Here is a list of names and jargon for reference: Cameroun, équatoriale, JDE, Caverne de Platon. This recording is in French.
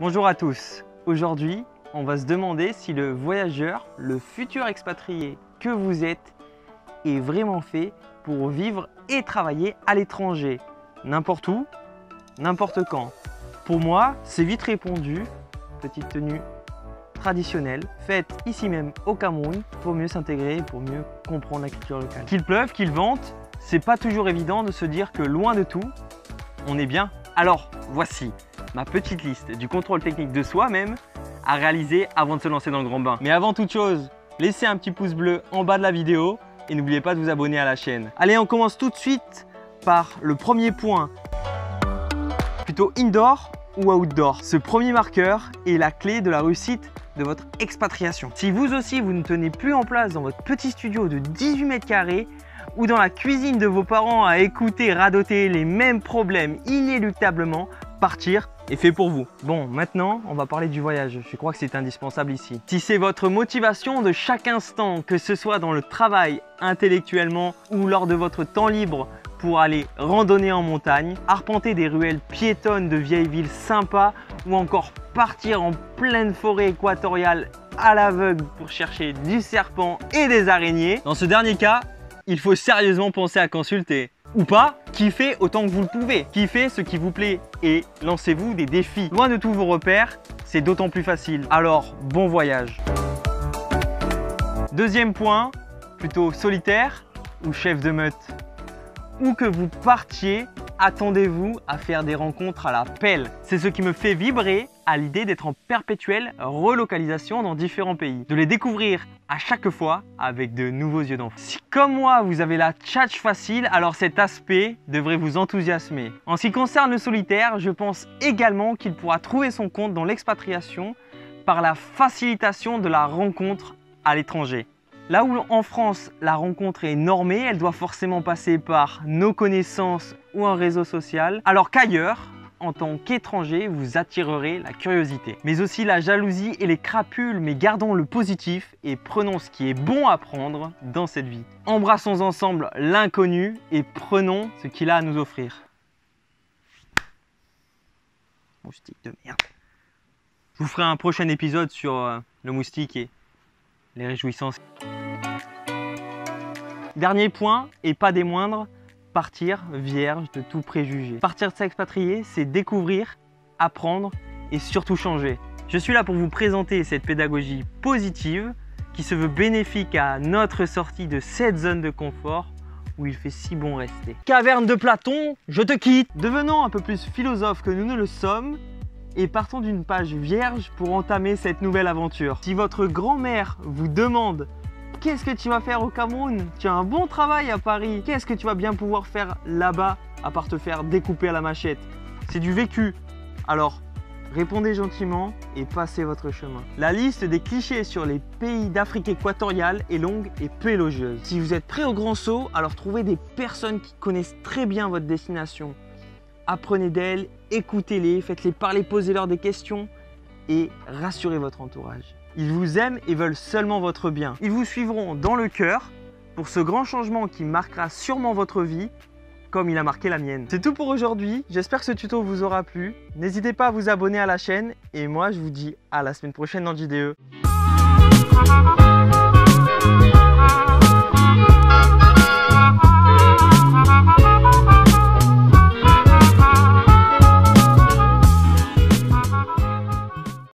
Bonjour à tous. Aujourd'hui, on va se demander si le voyageur, le futur expatrié que vous êtes, est vraiment fait pour vivre et travailler à l'étranger. N'importe où, n'importe quand. Pour moi, c'est vite répondu. Petite tenue traditionnelle, faite ici même au Cameroun pour mieux s'intégrer, pour mieux comprendre la culture locale. Qu'il pleuve, qu'il vente, c'est pas toujours évident de se dire que loin de tout, on est bien. Alors, voici ma petite liste du contrôle technique de soi-même à réaliser avant de se lancer dans le grand bain. Mais avant toute chose, laissez un petit pouce bleu en bas de la vidéo et n'oubliez pas de vous abonner à la chaîne. Allez, on commence tout de suite par le premier point. Plutôt indoor ou outdoor. Ce premier marqueur est la clé de la réussite de votre expatriation. Si vous aussi, vous ne tenez plus en place dans votre petit studio de 18 mètres carrés, ou dans la cuisine de vos parents à écouter, radoter les mêmes problèmes inéluctablement, partir est fait pour vous. Bon, maintenant, on va parler du voyage. Je crois que c'est indispensable ici. Si c'est votre motivation de chaque instant, que ce soit dans le travail, intellectuellement ou lors de votre temps libre pour aller randonner en montagne, arpenter des ruelles piétonnes de vieilles villes sympas ou encore partir en pleine forêt équatoriale à l'aveugle pour chercher du serpent et des araignées, dans ce dernier cas, il faut sérieusement penser à consulter. Ou pas, kiffez autant que vous le pouvez. Kiffez ce qui vous plaît et lancez-vous des défis. Loin de tous vos repères, c'est d'autant plus facile. Alors, bon voyage. Deuxième point, plutôt solitaire ou chef de meute. Où que vous partiez, attendez-vous à faire des rencontres à la pelle. C'est ce qui me fait vibrer à l'idée d'être en perpétuelle relocalisation dans différents pays, de les découvrir à chaque fois avec de nouveaux yeux d'enfant. Si comme moi vous avez la tchatche facile, alors cet aspect devrait vous enthousiasmer. En ce qui concerne le solitaire, je pense également qu'il pourra trouver son compte dans l'expatriation par la facilitation de la rencontre à l'étranger. Là où en France la rencontre est normée, elle doit forcément passer par nos connaissances ou un réseau social, alors qu'ailleurs, en tant qu'étranger, vous attirerez la curiosité, mais aussi la jalousie et les crapules. Mais gardons le positif et prenons ce qui est bon à prendre dans cette vie. Embrassons ensemble l'inconnu et prenons ce qu'il a à nous offrir. Moustique de merde. Je vous ferai un prochain épisode sur le moustique et les réjouissances. Dernier point, et pas des moindres, partir vierge de tout préjugé. Partir s'expatrier, c'est découvrir, apprendre et surtout changer. Je suis là pour vous présenter cette pédagogie positive qui se veut bénéfique à notre sortie de cette zone de confort où il fait si bon rester. Caverne de Platon, je te quitte. Devenons un peu plus philosophes que nous ne le sommes et partons d'une page vierge pour entamer cette nouvelle aventure. Si votre grand-mère vous demande: qu'est-ce que tu vas faire au Cameroun? Tu as un bon travail à Paris. Qu'est-ce que tu vas bien pouvoir faire là-bas à part te faire découper à la machette? C'est du vécu. Alors, répondez gentiment et passez votre chemin. La liste des clichés sur les pays d'Afrique équatoriale est longue et peu élogieuse. Si vous êtes prêt au grand saut, alors trouvez des personnes qui connaissent très bien votre destination. Apprenez d'elles, écoutez-les, faites-les parler, posez-leur des questions et rassurez votre entourage. Ils vous aiment et veulent seulement votre bien. Ils vous suivront dans le cœur pour ce grand changement qui marquera sûrement votre vie comme il a marqué la mienne. C'est tout pour aujourd'hui. J'espère que ce tuto vous aura plu. N'hésitez pas à vous abonner à la chaîne et moi je vous dis à la semaine prochaine dans JDE.